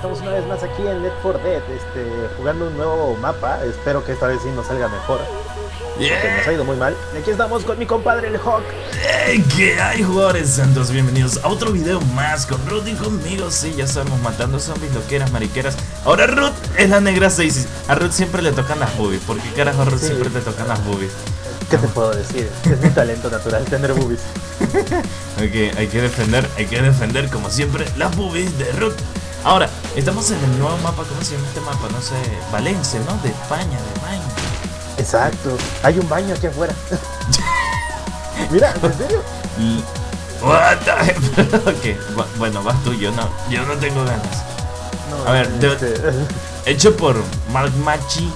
estamos una vez más aquí en Left 4 Dead, jugando un nuevo mapa. Espero que esta vez sí nos salga mejor, porque nos ha ido muy mal. Y aquí estamos con mi compadre el Hawk. ¿Qué hay, jugadores santos? Bienvenidos a otro video más con Ruth y conmigo. Sí, ya estamos matando zombies, loqueras, mariqueras. Ahora Ruth es la negra 6. A Ruth siempre le tocan las boobies. ¿Por qué carajo a Ruth siempre te tocan las boobies? ¿Qué te puedo decir? Es mi talento natural tener boobies. Ok, hay que defender como siempre las boobies de Ruth. Ahora, estamos en el nuevo mapa. ¿Cómo se llama este mapa? No sé, Valencia, ¿no? De España, de Minecraft. Exacto, hay un baño aquí afuera. Mira, ¿en serio? What the... okay. Bueno, vas tú, yo no tengo ganas. No, a ver, hecho por Mark Machi.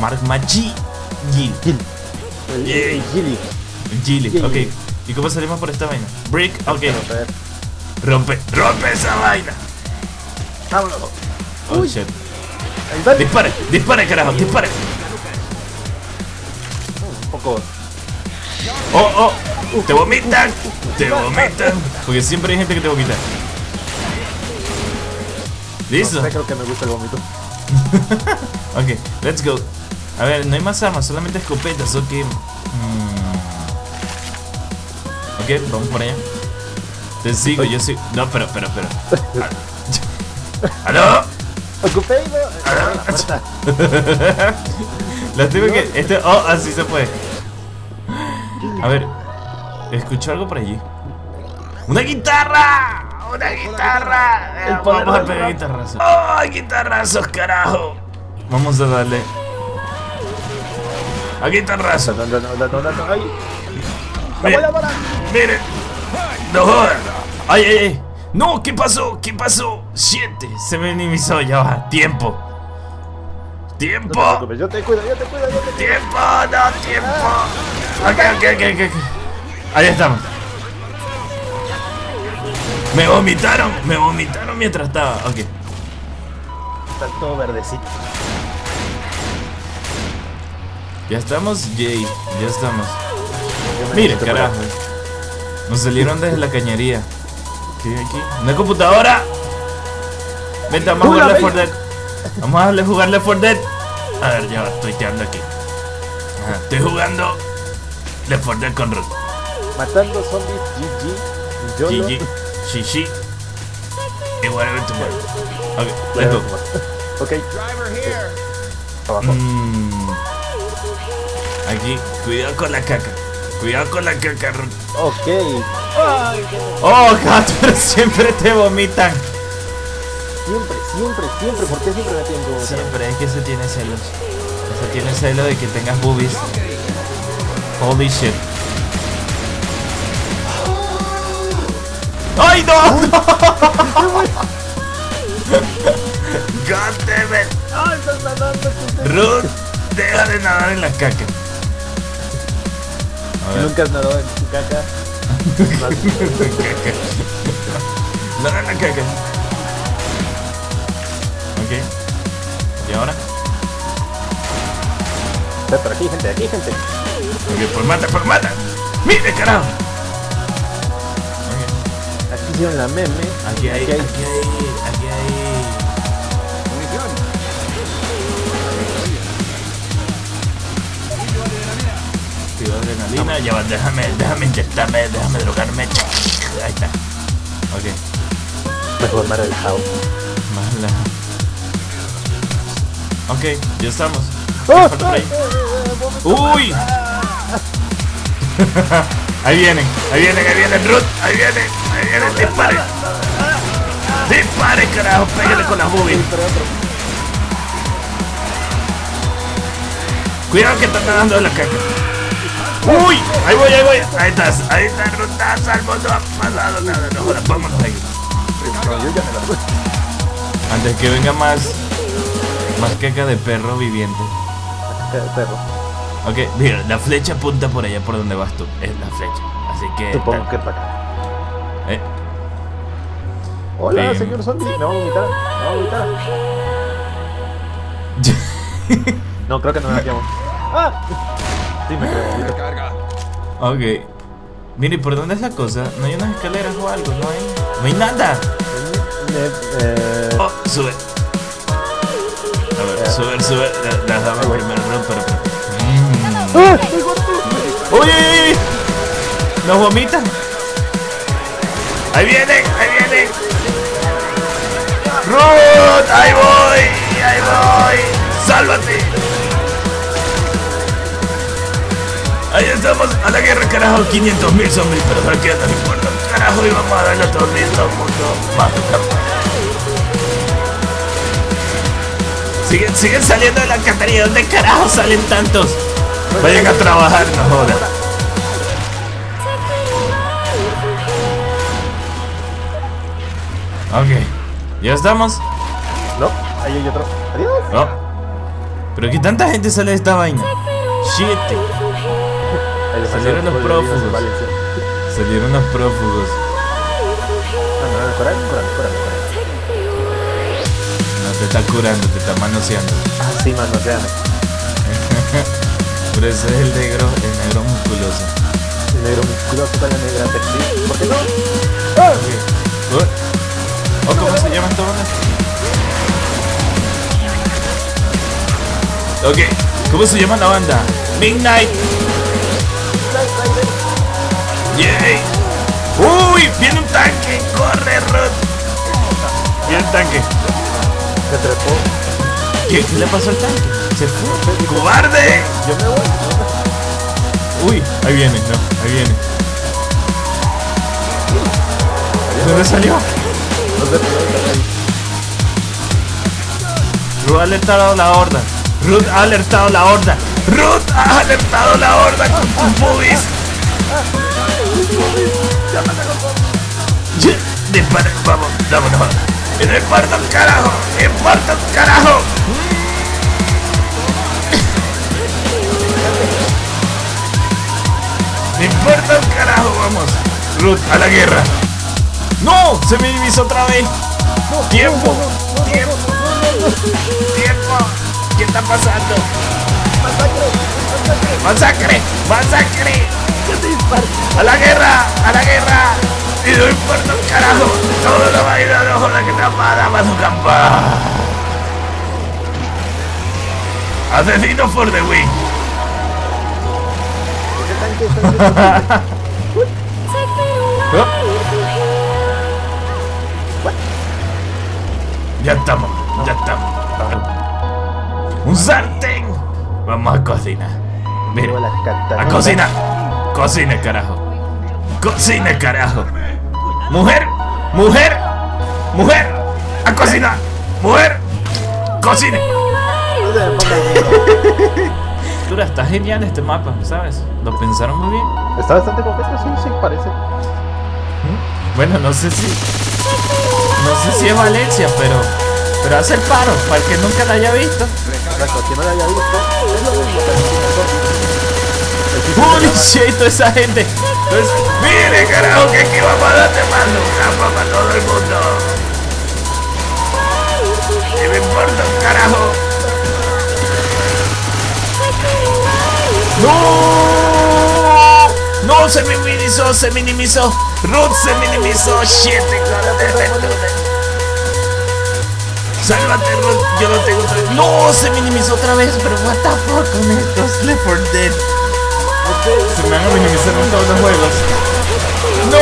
Mark Machi Gil. Ok. ¿Y cómo salimos por esta vaina? Brick, ok. Rompe esa vaina. Vámonos. Oh, uy, shit. Dispare, carajo, dispare. Oh, te vomitan. Porque siempre hay gente que te vomita. Listo. No sé, creo que me gusta el vómito. Ok, let's go. A ver, no hay más armas, solamente escopetas, ok. Ok, vamos por allá. Te sigo, yo sigo. No, pero. ¿Aló? Ocupé y la tengo que... Oh, así se puede. A ver, escucho algo por allí. ¡Una guitarra! ¡Una guitarra! Vamos a pegar guitarrazos. ¡Oh, guitarrazos, carajo! Vamos a darle a guitarrazos. Miren. No jodan. Ay. No, ¿Qué pasó? Siete. Se me minimizó, ya va. Tiempo. No te yo te cuido. Tiempo. Ok. Ahí estamos. Me vomitaron mientras estaba. Ok. Está todo verdecito. Ya estamos, Jay. Ya estamos. Miren, carajo. Nos salieron desde la cañería. ¿Qué hay aquí? ¿Una computadora? Vente, vamos a jugarle 4 Dead. Vamos a jugarle 4 Dead. A ver, ya estoy quedando aquí. Ajá. Estoy jugando Left 4 Dead con Ruth. Matando zombies, GG. Shishi. Y whatever tomorrow. Ok, let's go. Ok. Abajo. Aquí, cuidado con la caca. Ruth. Ok. Oh, gato, siempre te vomitan. Siempre, ¿por qué siempre me tienen que vomitar? Siempre, es que se tiene celos. Se tiene celos de que tengas boobies. Holy shit. ¡Ay, no! God damn it. ¡Ay, estás nadando! Ruth, deja de nadar en la caca. Nunca has nadado en tu caca. La caca. Ok. ¿Y ahora? Está por aquí, gente. Ok, pues mata. ¡Mire, carajo! Okay. Aquí hicieron la meme. Aquí hay. Munición. Adrenalina, ya va, déjame inyectarme, déjame drogarme. Ahí está. Ok. Mejor más relajado. Ok, ya estamos. ¡Uy! Ahí vienen, Ruth. Ahí vienen, dispare, carajo, pégale con las boobies. Cuidado que están nadando de la caca. ¡Uy! Ahí voy. Ahí estás, Ruth, salvo, no has pasado nada, no jodas, vámonos ahí. Antes que venga más caca de perro viviente. Ok, mira, la flecha apunta por allá por donde vas tú. Es la flecha, así que... Supongo que para acá. Hola, señor zombie, me va a vomitar. No, creo que no me la llamo. ¡Ah! Sí, me creo. Ok. Mire, ¿por dónde es la cosa? ¿No hay unas escaleras o algo? No hay nada. Oh, sube. A ver, sube. Las damas primero, no, pero. ¡Uy! ¡Nos vomitan! ¡Ahí vienen! ¡Ruth! ¡Ahí voy! ¡Sálvate! Ahí estamos a la guerra, carajo. 500.000 zombies, pero tranquila, no importa. Carajo, y vamos a darle otro lindo mundo más. Siguen saliendo de la catería. ¿Dónde carajo salen tantos? Vayan a trabajar, no jodan. Ok, ¿ya estamos? No, ahí hay otro. Adiós. No. ¿Pero que tanta gente sale de esta vaina? Shit. Salieron los prófugos. No, te está curando, te está manoseando. Ah, sí, manoseando. Pero ese es el negro musculoso. El negro musculoso para la negra textil. ¿Por qué no? Okay. Oh, ¿cómo se llaman todas? Ok, ¿cómo se llama la banda? Midnight. ¡Yay! ¡Uy! ¡Viene un tanque! ¡Corre, Ruth! ¡Viene el tanque! Se trepó. ¿Qué le pasó al tanque? ¡Se fue! ¡Cobarde! Yo me voy. ¡Uy! Ahí viene, no, ahí viene. ¿Dónde salió? No se puede. Ruth ha alertado la horda. Ruth ha alertado la horda con tus boobies. Dispara, vamos, vámonos. ¡Esparta un carajo! ¡Me importa un carajo! Vamos, Ruth, a la guerra. ¡No! ¡Se me divisó otra vez! ¡Tiempo! ¿Qué está pasando? ¡Masacre! ¡A la guerra! Y no importa un carajo, todo lo va a ir a los la que tapada para su campa. Asesino for the win. Ya estamos. Un sartén. Vamos a cocinar. Mira, a cocinar. Cocina, carajo. Mujer. A cocinar. Cocina. Dura, está genial este mapa, ¿sabes? Lo pensaron muy bien. Está bastante completo, sí, parece. Bueno, no sé si es Valencia, pero hace el paro, para el que nunca la haya visto. Es lo mismo, holy shit, toda esa gente. Pues, mire, carajo, que aquí vamos a darte más nunca para todo el mundo. ¿Qué me importa, carajo? No, se minimizó. Ruth se minimizó. Shit, sálvate, Ruth. Yo no tengo otra vez. No, se minimizó otra vez, pero what the fuck con estos Left 4 Dead. Se me van a minimizar en todos los juegos. ¡No!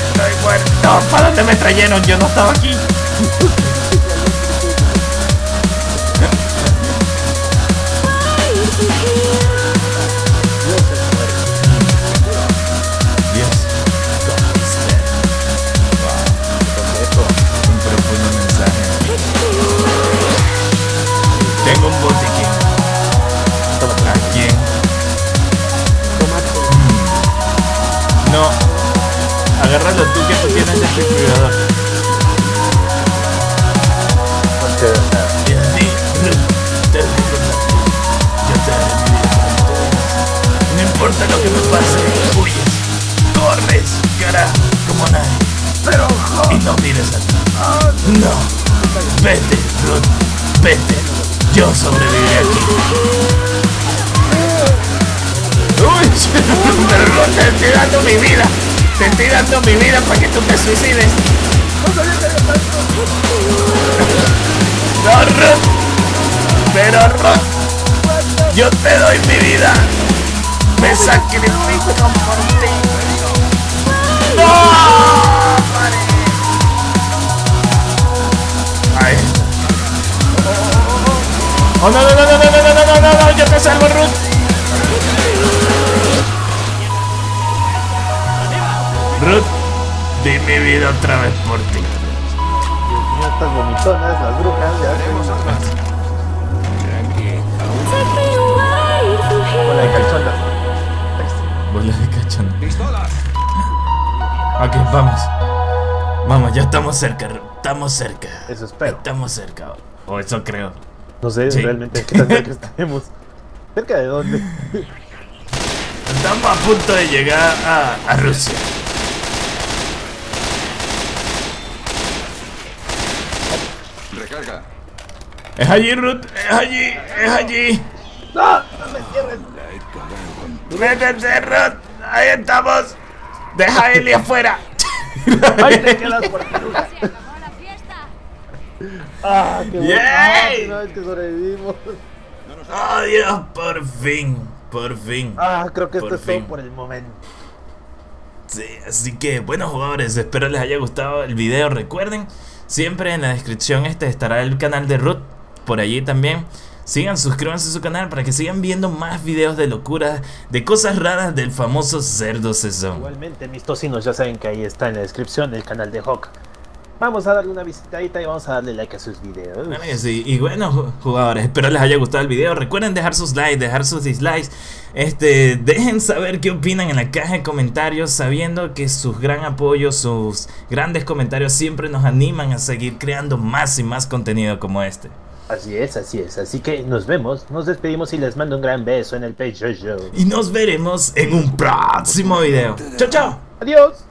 ¡Estoy muerto! ¿Para dónde me trajeron? Yo no estaba aquí. Un profundo mensaje. Tengo un bote. No, agárralo tú que tú tienes el refrigerador. No importa lo que me pase, huyes, corres, carajo, como nadie. Pero y no mires atrás. No, vete, Ruth, vete. Yo sobreviviré aquí. Uy, te estoy dando mi vida para que tú te suicides. No, Ruth. Pero Ruth, yo te doy mi vida. Me sacrifico por ti. ¡No! Ay. Oh, no, no, no, no, no, no, no, no, no, yo te salvo, Ruth. Ruth, di mi vida otra vez por ti. Estas vomitonas, las brujas, ya veremos otras. Bola de cachonda. Bola de cachonda. ¡Pistolas! Ok, vamos. Vamos, ya estamos cerca, estamos cerca. Eso espero. Estamos cerca, o eso creo. No sé, sí, realmente qué tan cerca estamos. ¿Cerca de dónde? Estamos a punto de llegar a Rusia. Es allí, Ruth, es allí, es allí. No, no me cierres. Métete, Ruth. Ahí estamos. Deja a Eli afuera. Ahí te quedas por la fiesta. Ah, qué bueno. ¡Yay! Una vez que sobrevivimos. Oh, Dios, por fin. Por fin. Ah, creo que esto es todo por el momento. Sí, así que, bueno, jugadores, espero les haya gustado el video. Recuerden, siempre en la descripción estará el canal de Ruth. Por allí también sigan, suscríbanse a su canal para que sigan viendo más videos de locuras, de cosas raras del famoso cerdo Cesón. Igualmente, mis tocinos, ya saben que ahí está en la descripción el canal de Hawk. Vamos a darle una visitadita y vamos a darle like a sus videos. Sí, y bueno, jugadores, espero les haya gustado el video. Recuerden dejar sus likes, dejar sus dislikes. Dejen saber qué opinan en la caja de comentarios, sabiendo que sus gran apoyo, sus grandes comentarios siempre nos animan a seguir creando más y más contenido como este. Así es, así es. Así que nos vemos, nos despedimos y les mando un gran beso en el pecho. Y nos veremos en un próximo video. Chao, chao. Adiós.